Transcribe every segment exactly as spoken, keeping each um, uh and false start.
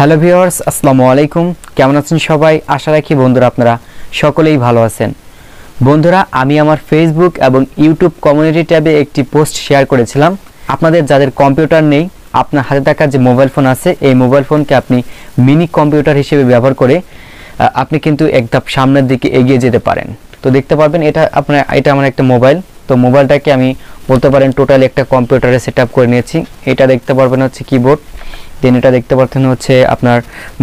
Hello viewers আসসালামু আলাইকুম। কেমন আছেন সবাই? আশা রাখি বন্ধুরা আপনারা সকলেই ভালো আছেন। বন্ধুরা, আমি আমার ফেসবুক এবং ইউটিউব কমিউনিটি ট্যাবে একটি পোস্ট শেয়ার করেছিলাম। আপনাদের যাদের কম্পিউটার নেই, আপনার হাতে থাকা যে মোবাইল ফোন আছে, এই মোবাইল ফোনকে আপনি মিনি কম্পিউটার হিসেবে ব্যবহার করে আপনি কিন্তু একদম সামনের দিকে এগিয়ে যেতে পারেন। তো দেখতে পারবেন এটা আপনার, এটা আমার একটা মোবাইল। তো মোবাইলটাকে আমি বলতে পারেন টোটাল একটা কম্পিউটারে সেট আপ করে নিয়েছি। এটা দেখতে পারবেন হচ্ছে কিবোর্ড, দেন এটা দেখতে পাচ্ছেন হচ্ছে আপনার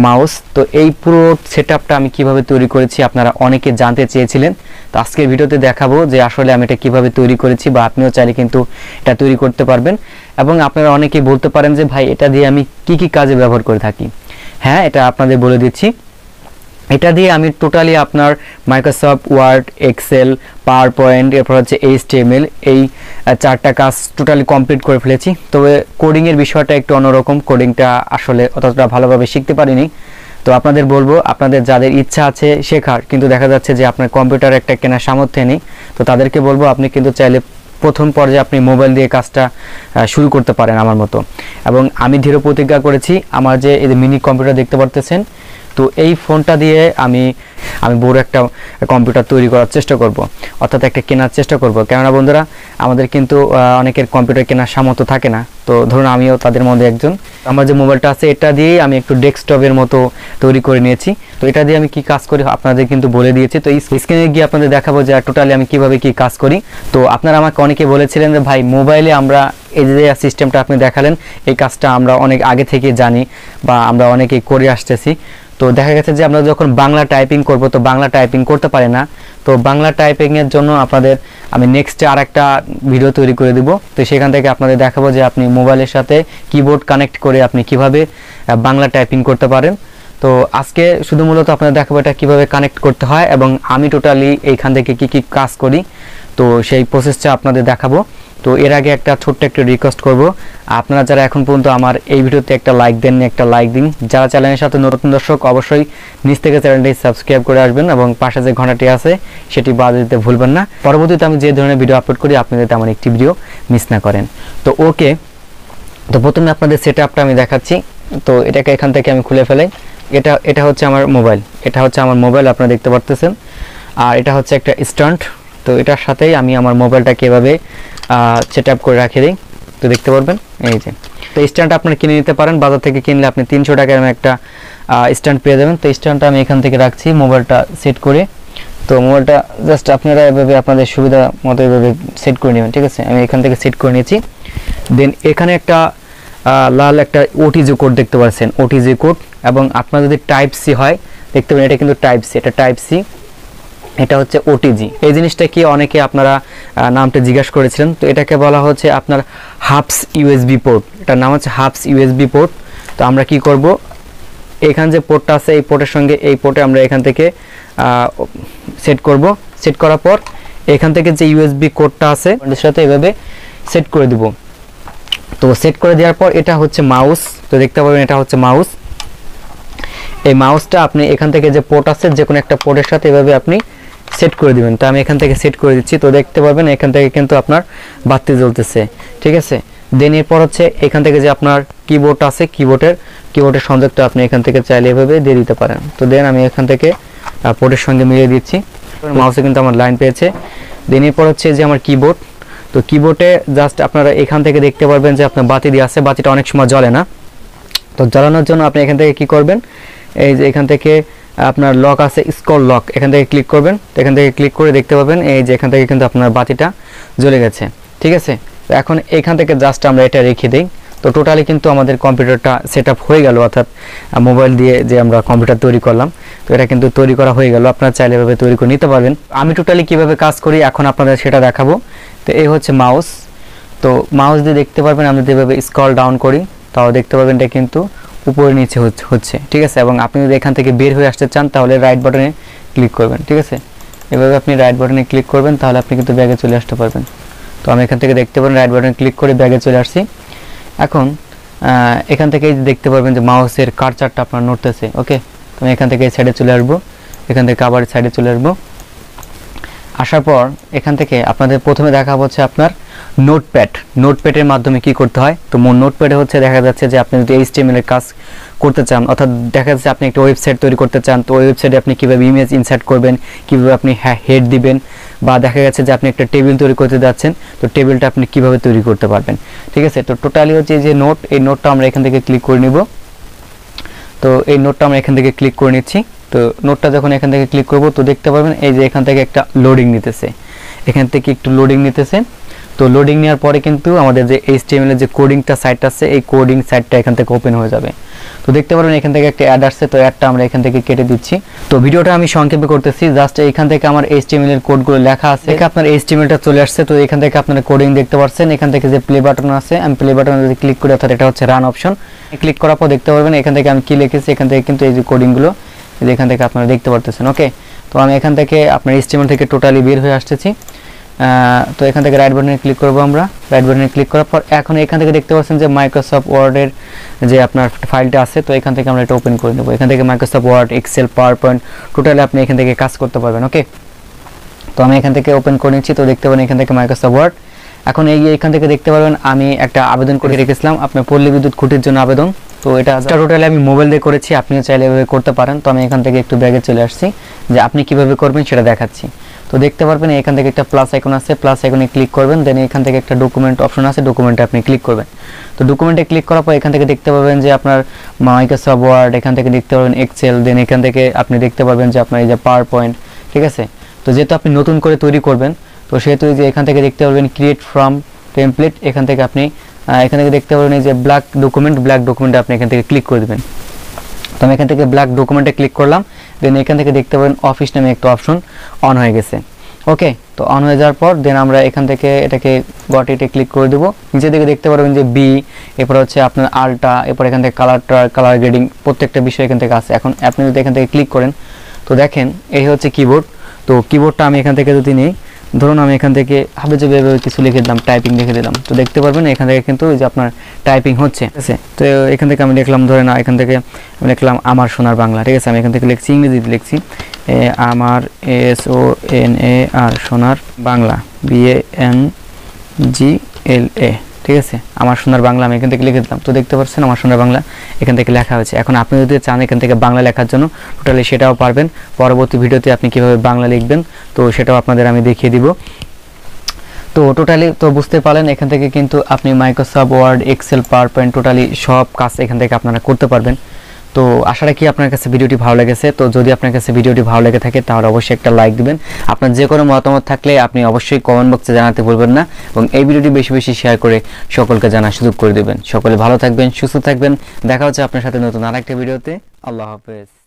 মাউস। তো এই পুরো সেট আপটা আমি কীভাবে তৈরি করেছি আপনারা অনেকে জানতে চেয়েছিলেন। তো আজকের ভিডিওতে দেখাবো যে আসলে আমি এটা কীভাবে তৈরি করেছি, বা আপনিও চাইলে কিন্তু এটা তৈরি করতে পারবেন। এবং আপনারা অনেকেই বলতে পারেন যে ভাই এটা দিয়ে আমি কি কি কাজে ব্যবহার করে থাকি। হ্যাঁ, এটা আপনাদের বলে দিচ্ছি। এটা দিয়ে আমি টোটালি আপনার Microsoft Word, Excel, power point, এরপর হচ্ছে এইচটিএমএল, এই চারটা কাজ টোটালি কমপ্লিট করে ফেলেছি। তবে কোডিংয়ের বিষয়টা একটু অন্যরকম, কোডিংটা আসলে অতটা ভালোভাবে শিখতে পারিনি। তো আপনাদের বলবো, আপনাদের যাদের ইচ্ছা আছে শেখার কিন্তু দেখা যাচ্ছে যে আপনার কম্পিউটার একটা কেনার সামর্থ্য নেই, তো তাদেরকে বলবো আপনি কিন্তু চাইলে প্রথম পর্যায়ে আপনি মোবাইল দিয়ে কাজটা শুরু করতে পারেন আমার মতো। এবং আমি দৃঢ় প্রতিজ্ঞা করেছি, আমার যে এই মিনি কম্পিউটার দেখতে পারতেছেন, তো এই ফোনটা দিয়ে আমি আমি বড় একটা কম্পিউটার তৈরি করার চেষ্টা করব, অর্থাৎ একটা কেনার চেষ্টা করব। কেননা বন্ধুরা, আমাদের কিন্তু অনেকের কম্পিউটার কেনার সামর্থ্য থাকে না। তো ধরুন আমিও তাদের মধ্যে একজন। আমার যে মোবাইলটা আছে এটা দিয়েই আমি একটু ডেস্কটপের মতো তৈরি করে নিয়েছি। তো এটা দিয়ে আমি কি কাজ করি আপনাদের কিন্তু বলে দিয়েছি। তো এই স্ক্রিনে গিয়ে আপনাদের দেখাবো যে টোটালি আমি কিভাবে কি কাজ করি। তো আপনারা আমাকে অনেকে বলেছিলেন যে ভাই মোবাইলে আমরা এই যে সিস্টেমটা আপনি দেখালেন, এই কাজটা আমরা অনেক আগে থেকে জানি বা আমরা অনেকেই করে আসতেছি। তো দেখা গেছে যে আমরা যখন বাংলা টাইপিং করব, তো বাংলা টাইপিং করতে পারি না। তো বাংলা টাইপিংয়ের জন্য আপনাদের আমি নেক্সটে আর একটা ভিডিও তৈরি করে দেব। তো সেখান থেকে আপনাদের দেখাবো যে আপনি মোবাইলের সাথে কিবোর্ড কানেক্ট করে আপনি কিভাবে বাংলা টাইপিং করতে পারেন। তো আজকে শুধু মূলত আপনাদের দেখাবো এটা কীভাবে কানেক্ট করতে হয় এবং আমি টোটালি এইখান থেকে কি কি কাজ করি, তো সেই প্রসেসটা আপনাদের দেখাবো। তো এর আগে একটা ছোট্ট একটা রিকোয়েস্ট করব, আপনারা যারা এখন পর্যন্ত আমার এই ভিডিওতে একটা লাইক দেননি, একটা লাইক দিন। যারা চ্যানেলের সাথে নতুন দর্শক অবশ্যই নিচ থেকে চ্যানেলটি সাবস্ক্রাইব করে আসবেন এবং পাশে যে ঘন্টাটি আছে সেটি বাজিয়ে দিতে ভুলবেন না, পরবর্তীতে আমি যে ধরনের ভিডিও আপলোড করি আপনাদের তেমন একটি ভিডিও মিস না করেন। তো ওকে, তো প্রথমে আপনাদের সেট আপটা আমি দেখাচ্ছি। তো এটাকে এখান থেকে আমি খুলে ফেলাই। এটা এটা হচ্ছে আমার মোবাইল, এটা হচ্ছে আমার মোবাইল আপনারা দেখতে পারতেছেন। আর এটা হচ্ছে একটা স্ট্যান্ড। তো এটার সাথেই আমি আমার মোবাইলটাকে এভাবে সেট আপ করে রাখে দিই। তো দেখতে পারবেন এই যে, তো স্ট্যান্ড আপনারা কিনে নিতে পারেন, বাজার থেকে কিনলে আপনি তিনশো টাকার একটা স্ট্যান্ড পেয়ে যাবেন। তো স্ট্যান্ডটা আমি এখান থেকে রাখছি মোবাইলটা সেট করে। তো মোবাইলটা জাস্ট আপনারা এভাবে আপনাদের সুবিধা মতো এভাবে সেট করে নেবেন, ঠিক আছে? আমি এখান থেকে সেট করে নিয়েছি। দেন এখানে একটা লাল একটা ওটিজি কোড দেখতে পাচ্ছেন, ওটিজি কোড। এবং আপনার যদি টাইপ সি হয়, দেখতে পাবেন এটা কিন্তু টাইপ সি, এটা টাইপ সি, এটা হচ্ছে ওটিজি। এই জিনিসটা কি অনেকে আপনারা নামটা জিজ্ঞাসা করেছিলেন। তো এটাকে বলা হচ্ছে আপনার হাবস ইউএসবি পোর্ট, এটার নাম হচ্ছে হাবস ইউএসবি পোর্ট। তো আমরা কি করব, এখান যে পোর্টটা আছে এই পোর্টের সঙ্গে এই পোর্টে আমরা এখান থেকে সেট করব। সেট করার পর এখান থেকে যে ইউএসবি কোডটা আছে এর সাথে এভাবে সেট করে দেব। তো সেট করে দেওয়ার পর এটা হচ্ছে মাউস। তো দেখতে পাবেন এটা হচ্ছে মাউস। এই মাউসটা আপনি এখান থেকে যে পোর্ট আছে যে কোনো একটা পোর্টের সাথে এভাবে আপনি সেট করে দিবেন। তো আমি এখান থেকে সেট করে দিচ্ছি। তো দেখতে পাবেন এখান থেকে কিন্তু আপনার বাতি জ্বলতেছে, ঠিক আছে? দেন এরপর হচ্ছে এখান থেকে যে আপনার কিবোর্ড আছে, কিবোর্ডের কিবোর্ডের সংযোগটা আপনি এখান থেকে চাইলে এভাবে দিয়ে দিতে পারেন। তো দেন আমি এখান থেকে পোর্টের সঙ্গে মিলিয়ে দিচ্ছি। মাউসে কিন্তু আমার লাইন পেয়েছে। দেন এরপর হচ্ছে যে আমার কিবোর্ড। তো কিবোর্ডে জাস্ট আপনারা এখান থেকে দেখতে পারবেন যে আপনার বাতি দিয়ে আছে, বাতিটা অনেক সময় জ্বলে না। তো জ্বালানোর জন্য আপনি এখান থেকে কি করবেন, এই যে এখান থেকে আপনার লক আছে স্কল লক, এখান থেকে ক্লিক করবেন। এখান থেকে ক্লিক করে দেখতে পাবেন এই যে এখান থেকে কিন্তু আপনার বাতিটা জ্বলে গেছে, ঠিক আছে? তো এখন এখান থেকে জাস্ট আমরা এটা রেখে দিই। তো টোটালি কিন্তু আমাদের কম্পিউটারটা সেট আপ হয়ে গেল, অর্থাৎ মোবাইল দিয়ে যে আমরা কম্পিউটার তৈরি করলাম, তো এটা কিন্তু তৈরি করা হয়ে গেল। আপনারা চাইলে এভাবে তৈরি করে নিতে পারবেন। আমি টোটালি কিভাবে কাজ করি এখন আপনাদের সেটা দেখাবো। তো এই হচ্ছে মাউস। তো মাউস দিয়ে দেখতে পারবেন আমি যেভাবে স্কল ডাউন করি, তাও দেখতে পাবেন এটা কিন্তু উপরে নিচে হচ্ছে, ঠিক আছে? এবং আপনি যদি এখান থেকে বের হয়ে আসতে চান তাহলে রাইট বাটনে ক্লিক করবেন, ঠিক আছে? এভাবে আপনি রাইট বাটনে ক্লিক করবেন, তাহলে আপনি কিন্তু ব্যাগে চলে আসতে পারবেন। তো আমি এখান থেকে দেখতে পারেন রাইট বাটনে ক্লিক করে ব্যাগে চলে আসছি। এখন এখান থেকে দেখতে পারবেন যে মাউসের কার্সারটা আপনার নড়তেছে। ওকে, তো আমি এখান থেকে সাইডে চলে আসবো, এখান থেকে আবার সাইডে চলে আসবো। आसार पर एखान अपन प्रथम देखा हे अपन नोटपैड नोटपैडर माध्यम क्यों करते हैं। तो नोटपैडे हे देखा जाने एचटीएमएल काज करते चान अर्थात देखा जाने एक वेबसाइट तैयारी करते चान तो वेबसाइटे अपनी क्यों इमेज इनसार्ट करबें क्यों अपनी हेड देवें बा देखा गया है अपनी एक टेबिल तैयारी करते जाच्छेन तो टेबिलटा अपनी क्यों तैयारी करते ठीक है। तो टोटाली हे नोट ये नोटा एखान क्लिक कर निब तो ये नोटा एखान क्लिक कर निच्छी। तो नोटा जो एखान क्लिक करब तो देखते पाबेन एखान एक लोडिंग नितेछे एखान एक लोडिंग नितेछे। तो लोडिंग नेওয়ার পরে কিন্তু আমাদের যে এইচটিএমএল এর যে কোডিংটা সাইট আছে এই কোডিং সাইটটা এখান থেকে ওপেন হয়ে যাবে। তো দেখতে পারবেন এখান থেকে একটা অ্যাড আসছে। তো অ্যাডটা আমরা এখান থেকে কেটে দিচ্ছি। তো ভিডিওটা আমি সংক্ষেপে করতেছি। জাস্ট এখান থেকে আমার এইচটিএমএল এর কোডগুলো লেখা আছে এখানে আপনার এইচটিএমএলটা চলে আসছে। তো এখান থেকে আপনারা কোডিং দেখতে পাচ্ছেন। এখান থেকে যে প্লে বাটন আছে আমি প্লে বাটনে যদি ক্লিক করি অর্থাৎ এটা হচ্ছে রান অপশন ক্লিক করার পর দেখতে পারবেন এখান থেকে আমি কি লিখেছি। এখান থেকে কিন্তু এই যে কোডিংগুলো এখান থেকে আপনারা দেখতে পারতেছেন। ওকে তো আমি এখান থেকে আপনার এইচটিএমএল থেকে টোটালি বের হয়ে আসতেছি। तो एखान राइट बटने क्लिक करब राइट बटने क्लिक करार पर एखन एखान देखते पाच्छेन जे माइक्रोसफ्ट वर्डेर जे आपनार फाइलटा आछे तो एखान थेके आमरा एटा ओपेन करे नेब। एखान थेके Microsoft Word Excel power point totally आपनि एखान थेके काज करते पारबेन। ओके तो आमि एखान थेके ओपेन करे निच्छि। तो देखते पाबेन एखान थेके माइक्रोसफ्ट वर्ड एखन एई एखान थेके देखते पाबेन आमि एकटा आवेदन करे रेखेछिलाम आपनार पल्ली विद्युत खुंटिर जोन्नो आवेदन। तो एटा टोटाली आमि मोबाइल दिये करेछि आपनिओ चाइले एभाबे करते पारेन। तो आमि एखान थेके एकटु बैगे चले आसछि जे आपनि किभाबे करबेन सेटा देखाच्छि। तो देखते पारबेन एखान थेके एकटा प्लस आइकन आछे प्लस आइकने क्लिक करबेन देन एखान थेके एकटा डकुमेंट अपशन आछे डकुमेंटे आपनि क्लिक करबेन। तो डकुमेंटे क्लिक करार पर एखान थेके देखते पाबेन जे आपनार माइक्रोसफ्ट वर्ड एखान थेके देखते पाबेन एक्सेल देन एखान थेके आपनि देखते पाबेन जे आपनार एइ जे पावर पॉइंट ठीक आछे। तो जेहेतु आपनि नतुन करे तैरि करबेन तो सेहेतु एइ जे एखान थेके देखते पाबेन क्रिएट फ्रम टेमप्लेट एखान थेके आपनि एखान थेके देखते पाबेन एइ जे ब्लैक डकुमेंट ब्लैक डकुमेंटे आपनि एखान थेके क्लिक करे दिबेन। तो आमि एखान थेके ब्लैक डकुमेंटे क्लिक करलाम दें एखान थेके देखते पाबेन अफिस नामे एक अपशन अन हो गए। ओके तो अन हो जाओयार पर दें आमरा एखान थेके एटाके गट इटे क्लिक कर देव। नीचे दिखे देखते पाबेन जे बी एरपर होच्छे आपनार आल्टा एरपर एखान थेके कलर कलर ग्रेडिंग प्रत्येकटा विषय एखान थेके आछे। एखन आपनि यदि एखान थेके क्लिक करें तो देखें एई होच्छे कीबोर्ड। तो कीबोर्डटा आमि एखान थेके यदि नेई धरुन आमि एखान थेके हाबेजे बेबे किछु लिखे दिलाम टाइपिंग लिखे दिलाम तो देखते पाबेन एखान थेके किन्तु एई जे आपनार टाइपिंग होच्छे। तो एखान थेके आमि लिखलाम धरेन एखान थेके आमि लिखलाम आमार सोनार बांगला ठीक आछे। आमि एखान थेके लिखछि इंग्रेजिते लिखछि ए आमार S O N A R सोनार बांगला B A N G L A ठीक है। आमार सोनार बांगला आमि एखान थेके लिखे दिलाम। तो देखते पाच्छेन आमार सोनार बांगला एखान थेके लेखा होयेछे। एखन आपनि यदि चान एखान थेके बांगला लेखार जोन्नो टोटाली सेटाओ पारबेन। परबर्ती भिडियोते आपनि किभाबे बांगला लिखबेन तो सेटाओ आपनादेर आमि देखिये दिब। तो टोटाली तो बुझते पारलेन एखान थेके किन्तु आपनि Microsoft Word Excel PowerPoint totally सब काज एखान थेके आपनारा करते पारबेन। तो आशा रखी आपनार काछे भिडियोटी भालो लेगेछे। तो जोदि आपनार काछे भिडियोटी भालो लेगे थाके ताहले अवश्यई एकटा लाइक दिबेन। आपनार जे कोनो मतामत थाकले आपनि अवश्यई कमेंट बक्से जानाते भुलबेन ना एबं एई भिडियोटी बेशी बेशी शेयार करे सकलके जानार सुयोग करे दिबेन। सकले भालो थाकबेन सुस्थ थाकबेन। देखा होच्छे आपनार साथे नतुन आरेकटा भिडियोते। आल्लाह हाफेज।